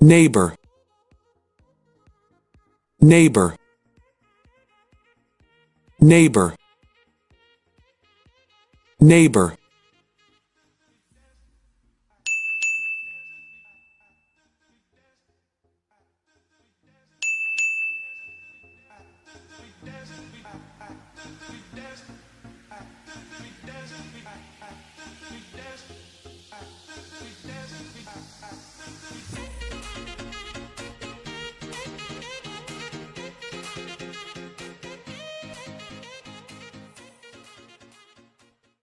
neighbor, neighbor, neighbor, neighbor.